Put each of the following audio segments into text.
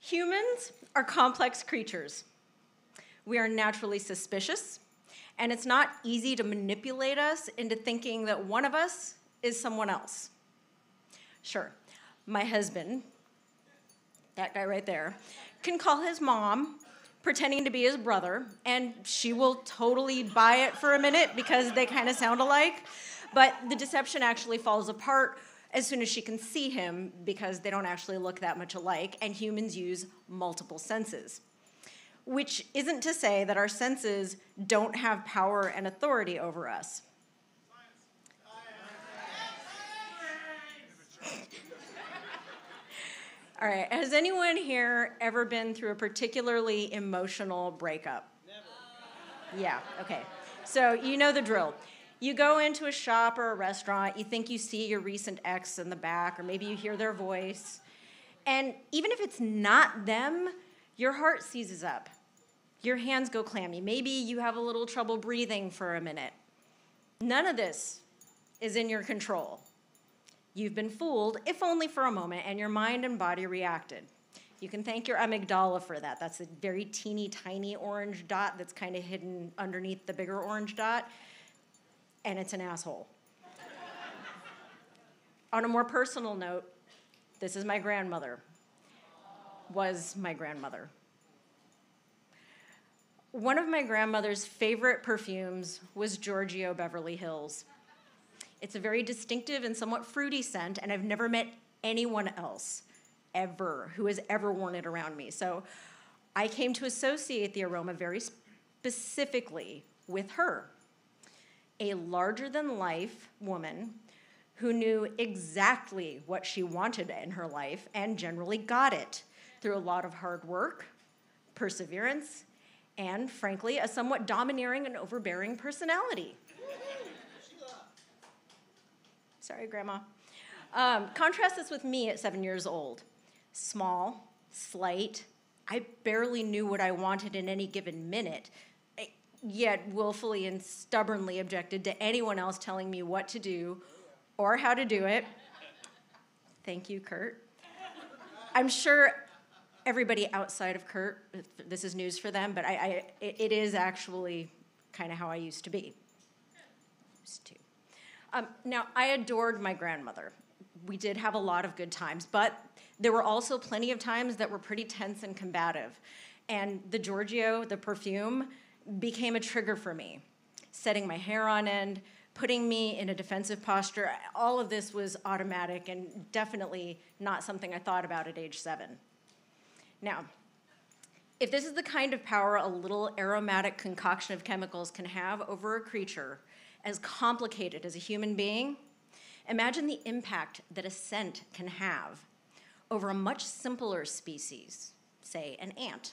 Humans are complex creatures. We are naturally suspicious, and it's not easy to manipulate us into thinking that one of us is someone else. Sure, my husband, that guy right there, can call his mom, pretending to be his brother, and she will totally buy it for a minute because they kind of sound alike, but the deception actually falls apart as soon as she can see him because they don't actually look that much alike, and humans use multiple senses. Which isn't to say that our senses don't have power and authority over us. All right, has anyone here ever been through a particularly emotional breakup? Never. Yeah, okay. So you know the drill. You go into a shop or a restaurant, you think you see your recent ex in the back, or maybe you hear their voice. And even if it's not them, your heart seizes up. Your hands go clammy. Maybe you have a little trouble breathing for a minute. None of this is in your control. You've been fooled, if only for a moment, and your mind and body reacted. You can thank your amygdala for that. That's a very teeny tiny orange dot that's kind of hidden underneath the bigger orange dot, and it's an asshole. On a more personal note, this is my grandmother, was my grandmother. One of my grandmother's favorite perfumes was Giorgio Beverly Hills. It's a very distinctive and somewhat fruity scent, and I've never met anyone else ever who has ever worn it around me. So I came to associate the aroma very specifically with her, a larger-than-life woman who knew exactly what she wanted in her life and generally got it through a lot of hard work, perseverance, and, frankly, a somewhat domineering and overbearing personality. Sorry, Grandma. Contrast this with me at 7 years old. Small, slight, I barely knew what I wanted in any given minute, yet willfully and stubbornly objected to anyone else telling me what to do or how to do it. Thank you, Kurt. I'm sure everybody outside of Kurt, this is news for them, but it is actually kind of how I used to be. Now, I adored my grandmother. We did have a lot of good times, but there were also plenty of times that were pretty tense and combative. And the Giorgio, the perfume, became a trigger for me. Setting my hair on end, putting me in a defensive posture, all of this was automatic and definitely not something I thought about at age 7. Now, if this is the kind of power a little aromatic concoction of chemicals can have over a creature, as complicated as a human being, imagine the impact that a scent can have over a much simpler species, say an ant,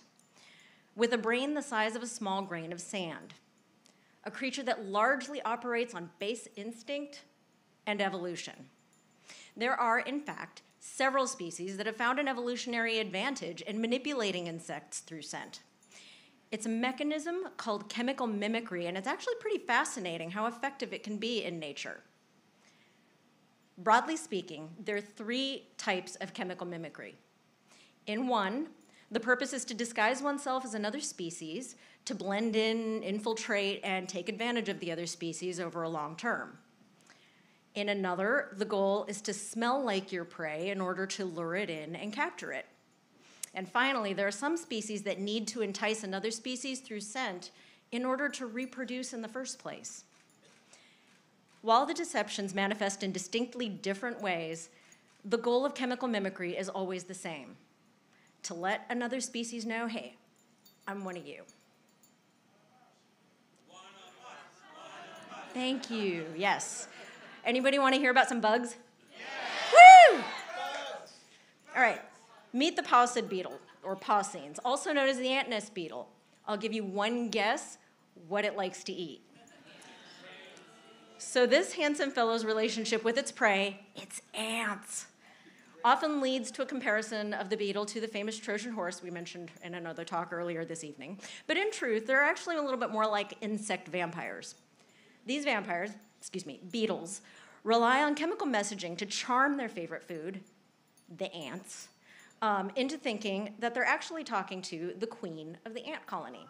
with a brain the size of a small grain of sand, a creature that largely operates on base instinct and evolution. There are, in fact, several species that have found an evolutionary advantage in manipulating insects through scent. It's a mechanism called chemical mimicry, and it's actually pretty fascinating how effective it can be in nature. Broadly speaking, there are 3 types of chemical mimicry. In one, the purpose is to disguise oneself as another species, to blend in, infiltrate, and take advantage of the other species over a long term. In another, the goal is to smell like your prey in order to lure it in and capture it. And finally, there are some species that need to entice another species through scent in order to reproduce in the first place. While the deceptions manifest in distinctly different ways, the goal of chemical mimicry is always the same: to let another species know, hey, I'm one of you. Thank you, yes. Anybody want to hear about some bugs? Yeah. Woo! All right. Meet the Paussid beetle, or Paussids, also known as the ant nest beetle. I'll give you one guess what it likes to eat. So this handsome fellow's relationship with its prey, its ants, often leads to a comparison of the beetle to the famous Trojan horse we mentioned in another talk earlier this evening. But in truth, they're actually a little bit more like insect vampires. These vampires, beetles, rely on chemical messaging to charm their favorite food, the ants, into thinking that they're actually talking to the queen of the ant colony.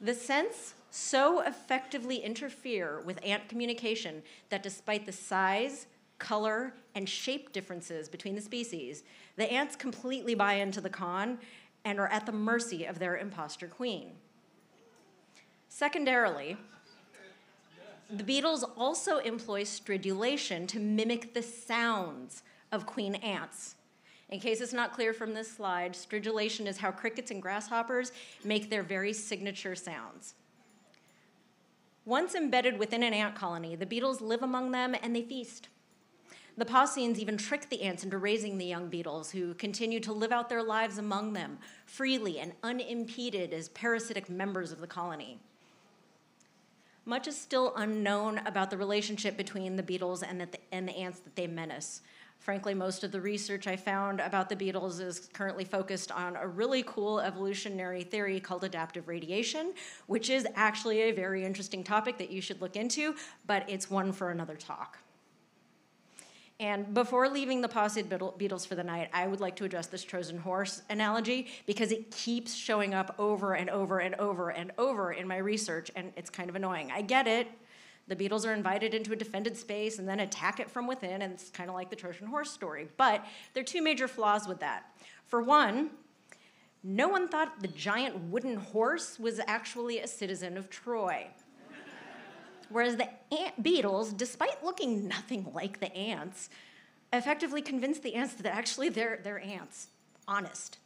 The scents so effectively interfere with ant communication that despite the size, color, and shape differences between the species, the ants completely buy into the con and are at the mercy of their imposter queen. Secondarily, the beetles also employ stridulation to mimic the sounds of queen ants. In case it's not clear from this slide, stridulation is how crickets and grasshoppers make their very signature sounds. Once embedded within an ant colony, the beetles live among them and they feast. The Paussids even trick the ants into raising the young beetles, who continue to live out their lives among them freely and unimpeded as parasitic members of the colony. Much is still unknown about the relationship between the beetles and the ants that they menace. Frankly, most of the research I found about the beetles is currently focused on a really cool evolutionary theory called adaptive radiation, which is actually a very interesting topic that you should look into, but it's one for another talk. And before leaving the Paussid beetles for the night, I would like to address this Trojan horse analogy because it keeps showing up over and over and over and over in my research, and it's kind of annoying. I get it. The beetles are invited into a defended space and then attack it from within, and it's kind of like the Trojan horse story. But there are two major flaws with that. For one, no one thought the giant wooden horse was actually a citizen of Troy. Whereas the ant beetles, despite looking nothing like the ants, effectively convince the ants that actually they're ants, honest.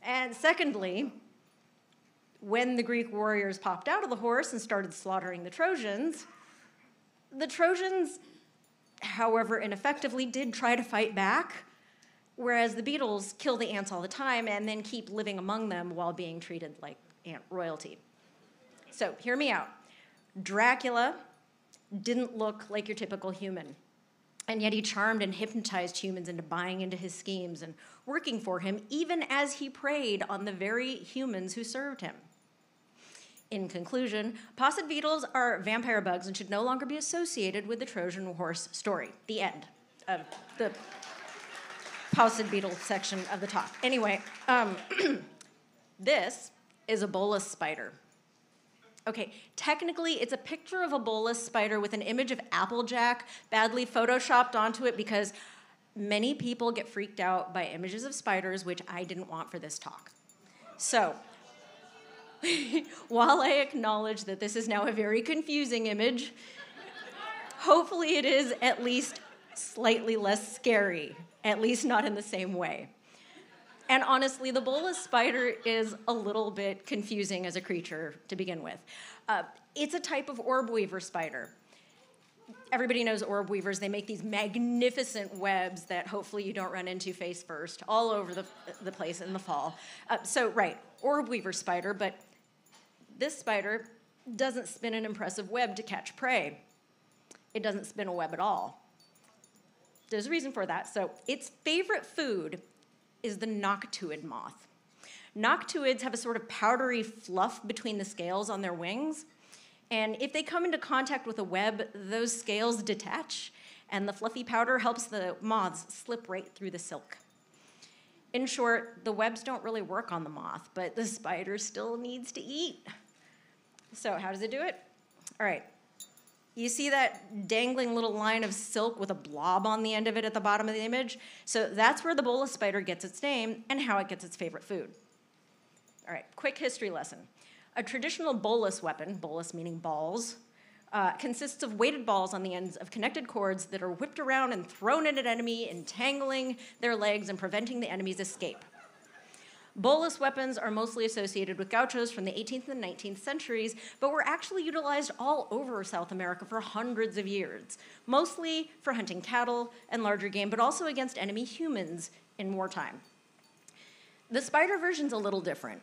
And secondly, when the Greek warriors popped out of the horse and started slaughtering the Trojans, however ineffectively, did try to fight back, whereas the beetles kill the ants all the time and then keep living among them while being treated like ant royalty. So hear me out. Dracula didn't look like your typical human, and yet he charmed and hypnotized humans into buying into his schemes and working for him, even as he preyed on the very humans who served him. In conclusion, Paussid beetles are vampire bugs and should no longer be associated with the Trojan horse story. The end of the Paussid beetle section of the talk. Anyway, this is a bolus spider. Okay, technically it's a picture of a bolus spider with an image of Applejack badly photoshopped onto it because many people get freaked out by images of spiders, which I didn't want for this talk. So, while I acknowledge that this is now a very confusing image, hopefully it is at least slightly less scary, at least not in the same way. And honestly, the bolus spider is a little bit confusing as a creature to begin with. It's a type of orb weaver spider. Everybody knows orb weavers. They make these magnificent webs that hopefully you don't run into face first all over the place in the fall. Orb weaver spider, but this spider doesn't spin an impressive web to catch prey. It doesn't spin a web at all. There's a reason for that. So its favorite food is the noctuid moth. Noctuids have a sort of powdery fluff between the scales on their wings, and if they come into contact with a web, those scales detach, and the fluffy powder helps the moths slip right through the silk. In short, the webs don't really work on the moth, but the spider still needs to eat. So how does it do it? All right. You see that dangling little line of silk with a blob on the end of it at the bottom of the image? So that's where the bolus spider gets its name and how it gets its favorite food. All right, quick history lesson. A traditional bolus weapon, bolus meaning balls, consists of weighted balls on the ends of connected cords that are whipped around and thrown at an enemy, entangling their legs and preventing the enemy's escape. Bolus weapons are mostly associated with gauchos from the 18th and 19th centuries, but were actually utilized all over South America for hundreds of years, mostly for hunting cattle and larger game, but also against enemy humans in wartime. The spider version's a little different.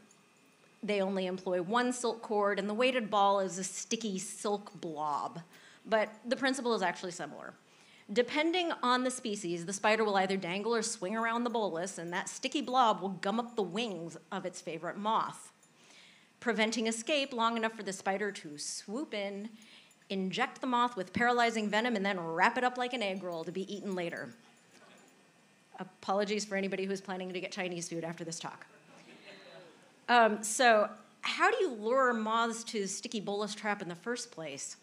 They only employ one silk cord, and the weighted ball is a sticky silk blob, but the principle is actually similar. Depending on the species, the spider will either dangle or swing around the bolus, and that sticky blob will gum up the wings of its favorite moth, preventing escape long enough for the spider to swoop in, inject the moth with paralyzing venom, and then wrap it up like an egg roll to be eaten later. Apologies for anybody who's planning to get Chinese food after this talk. So how do you lure moths to sticky bolus trap in the first place?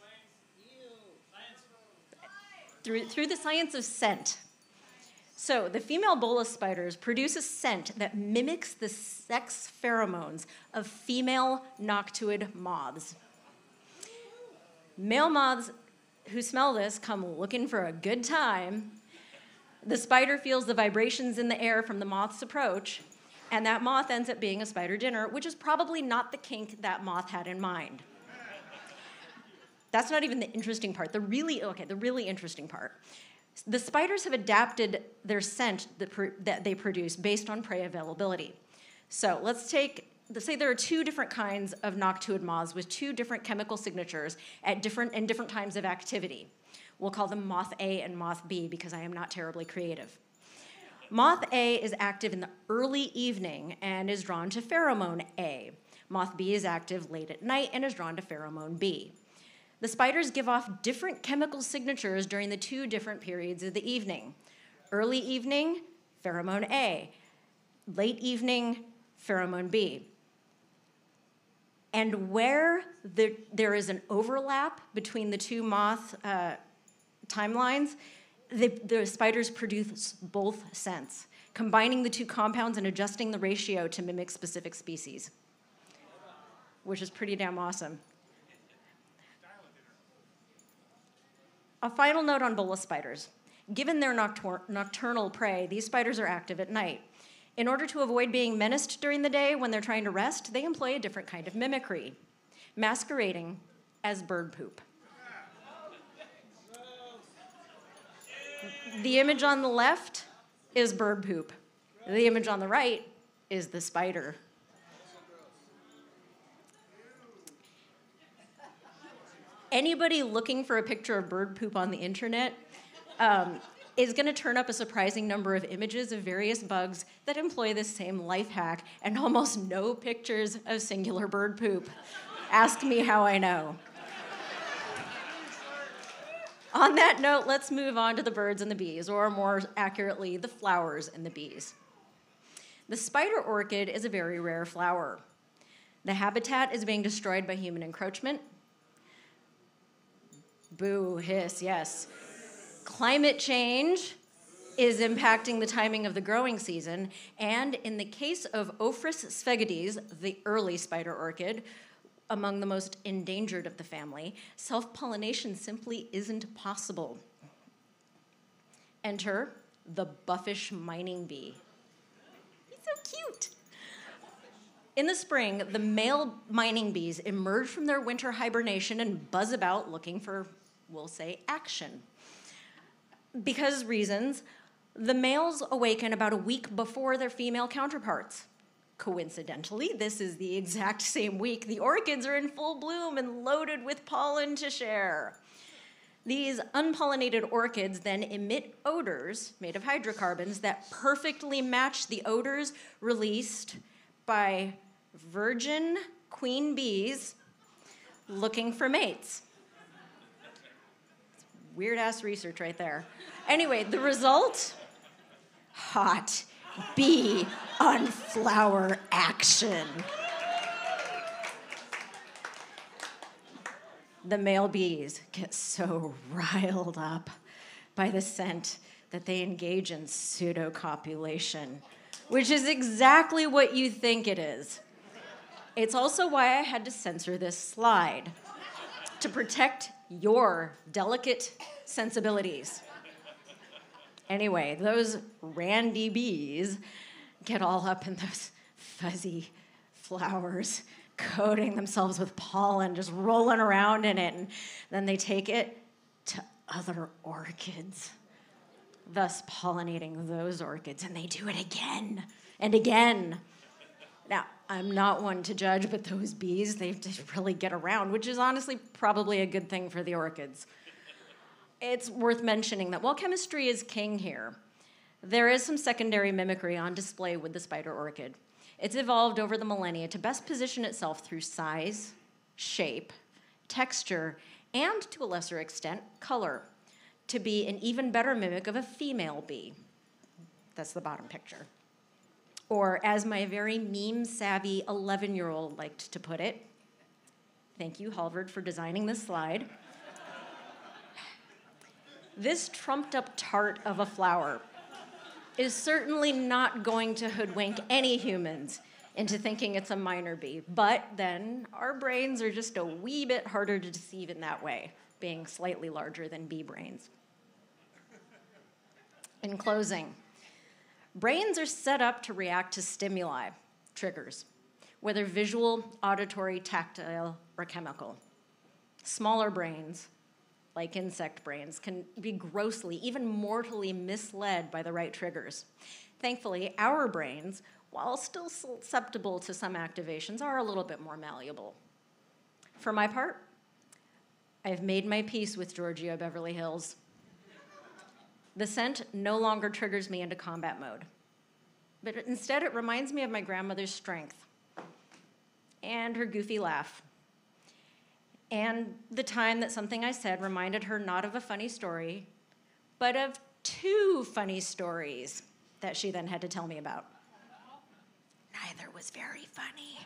Through the science of scent. So the female bolus spiders produce a scent that mimics the sex pheromones of female noctuid moths. Male moths who smell this come looking for a good time. The spider feels the vibrations in the air from the moth's approach, and that moth ends up being a spider dinner, which is probably not the kink that moth had in mind. That's not even the interesting part. The really interesting part. The spiders have adapted their scent that they produce based on prey availability. So let's say there are two different kinds of noctuid moths with two different chemical signatures at different times of activity. We'll call them moth A and moth B because I am not terribly creative. Moth A is active in the early evening and is drawn to pheromone A. Moth B is active late at night and is drawn to pheromone B. The spiders give off different chemical signatures during the two different periods of the evening. Early evening, pheromone A. Late evening, pheromone B. And where there is an overlap between the two moth timelines, the spiders produce both scents, combining the two compounds and adjusting the ratio to mimic specific species, which is pretty damn awesome. A final note on bolus spiders. Given their nocturnal prey, these spiders are active at night. In order to avoid being menaced during the day when they're trying to rest, they employ a different kind of mimicry, masquerading as bird poop. The image on the left is bird poop. The image on the right is the spider. Anybody looking for a picture of bird poop on the internet is going to turn up a surprising number of images of various bugs that employ this same life hack and almost no pictures of singular bird poop. Ask me how I know. On that note, let's move on to the birds and the bees, or more accurately, the flowers and the bees. The spider orchid is a very rare flower. The habitat is being destroyed by human encroachment. Boo, hiss, yes. Climate change is impacting the timing of the growing season, and in the case of Ophrys sphegodes, the early spider orchid, among the most endangered of the family, self-pollination simply isn't possible. Enter the buffish mining bee. He's so cute. In the spring, the male mining bees emerge from their winter hibernation and buzz about looking for, we'll say, action. Because reasons, the males awaken about a week before their female counterparts. Coincidentally, this is the exact same week the orchids are in full bloom and loaded with pollen to share. These unpollinated orchids then emit odors made of hydrocarbons that perfectly match the odors released by virgin queen bees looking for mates. Weird-ass research right there. Anyway, the result? Hot bee on flower action. The male bees get so riled up by the scent that they engage in pseudocopulation, which is exactly what you think it is. It's also why I had to censor this slide, to protect your delicate sensibilities. Anyway, those randy bees get all up in those fuzzy flowers, coating themselves with pollen, just rolling around in it, and then they take it to other orchids, thus pollinating those orchids, and they do it again and again. Now, I'm not one to judge, but those bees, they really get around, which is honestly probably a good thing for the orchids. It's worth mentioning that while chemistry is king here, there is some secondary mimicry on display with the spider orchid. It's evolved over the millennia to best position itself through size, shape, texture, and to a lesser extent, color, to be an even better mimic of a female bee. That's the bottom picture. Or as my very meme-savvy 11-year-old liked to put it, thank you, Halvard, for designing this slide. This trumped-up tart of a flower is certainly not going to hoodwink any humans into thinking it's a minor bee. But then our brains are just a wee bit harder to deceive in that way, being slightly larger than bee brains. In closing, brains are set up to react to stimuli, triggers, whether visual, auditory, tactile, or chemical. Smaller brains, like insect brains, can be grossly, even mortally misled by the right triggers. Thankfully, our brains, while still susceptible to some activations, are a little bit more malleable. For my part, I have made my peace with Giorgio Beverly Hills. The scent no longer triggers me into combat mode, but instead it reminds me of my grandmother's strength and her goofy laugh, and the time that something I said reminded her not of a funny story, but of two funny stories that she then had to tell me about. Neither was very funny.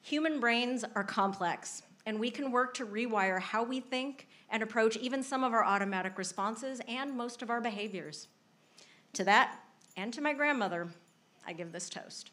Human brains are complex, and we can work to rewire how we think and approach even some of our automatic responses and most of our behaviors. To that, and to my grandmother, I give this toast.